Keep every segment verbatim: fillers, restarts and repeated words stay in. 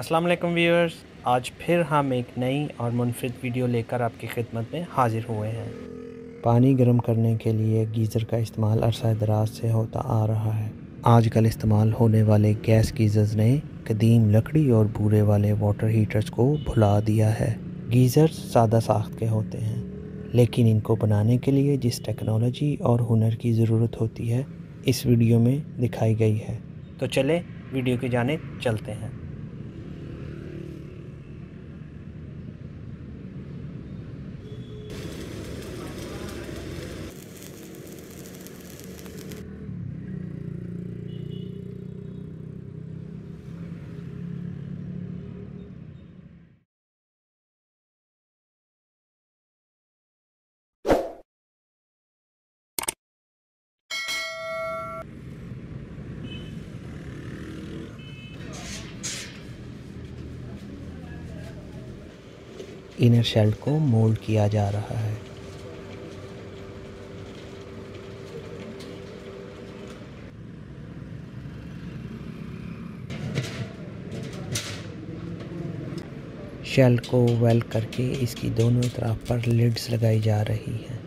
अस्सलाम वालेकुम व्यूअर्स, आज फिर हम एक नई और मुनफरद वीडियो लेकर आपकी खिदमत में हाजिर हुए हैं। पानी गर्म करने के लिए गीज़र का अरसा दराज से होता आ रहा है। आजकल इस्तेमाल होने वाले गैस गीज़र्स ने कदीम लकड़ी और बूरे वाले वाटर हीटर्स को भुला दिया है। गीज़र्स सादा साख्त के होते हैं, लेकिन इनको बनाने के लिए जिस टेक्नोलॉजी और हुनर की ज़रूरत होती है इस वीडियो में दिखाई गई है। तो चले वीडियो की जानिब चलते हैं। इनर शेल को मोल्ड किया जा रहा है। शेल को वेल करके इसकी दोनों तरफ पर लिड्स लगाई जा रही हैं।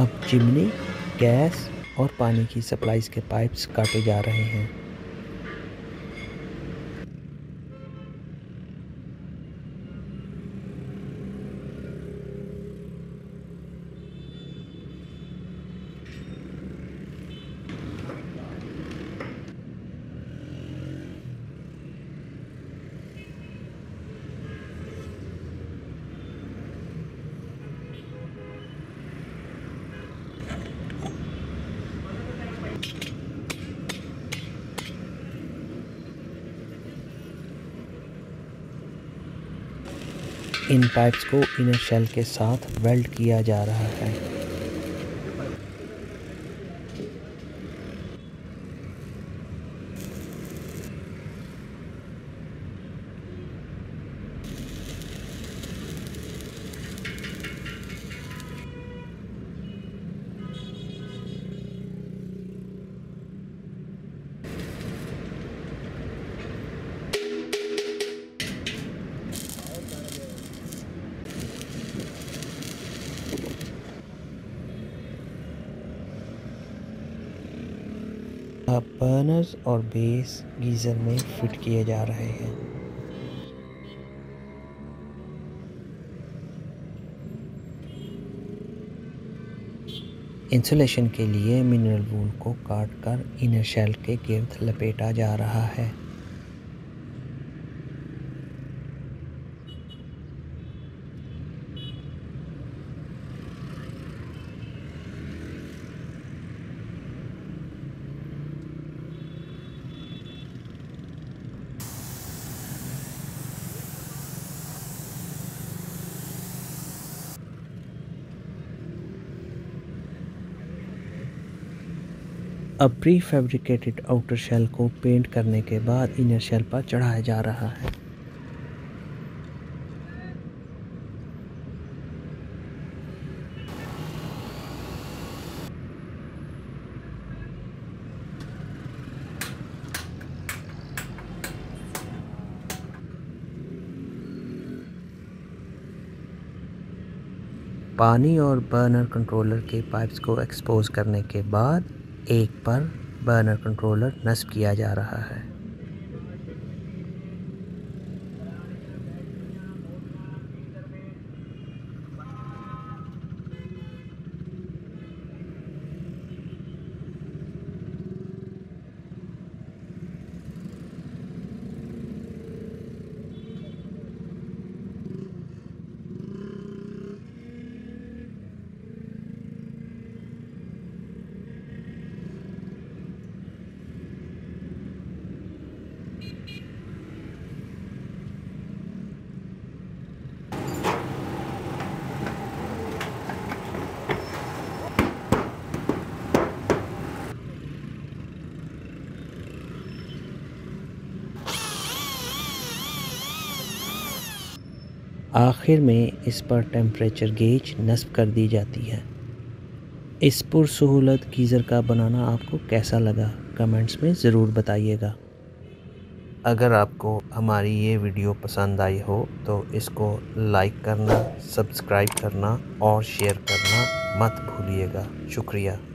अब चिमनी, गैस और पानी की सप्लाईज के पाइप्स काटे जा रहे हैं। इन पाइप्स को इनर शेल के साथ वेल्ड किया जा रहा है। अब बर्नर्स और बेस गीज़र में फिट किए जा रहे हैं। इंसुलेशन के लिए मिनरल वूल को काट कर इनर शेल के गिर्द लपेटा जा रहा है। अब प्री फैब्रिकेटेड आउटर शेल को पेंट करने के बाद इनर शेल पर चढ़ाया जा रहा है। पानी और बर्नर कंट्रोलर के पाइप्स को एक्सपोज करने के बाद एक पर बर्नर कंट्रोलर नस्ब किया जा रहा है। आखिर में इस पर टेम्परेचर गेज नस्ब कर दी जाती है। इस पुरसहूलत गीज़र का बनाना आपको कैसा लगा, कमेंट्स में ज़रूर बताइएगा। अगर आपको हमारी ये वीडियो पसंद आई हो तो इसको लाइक करना, सब्सक्राइब करना और शेयर करना मत भूलिएगा। शुक्रिया।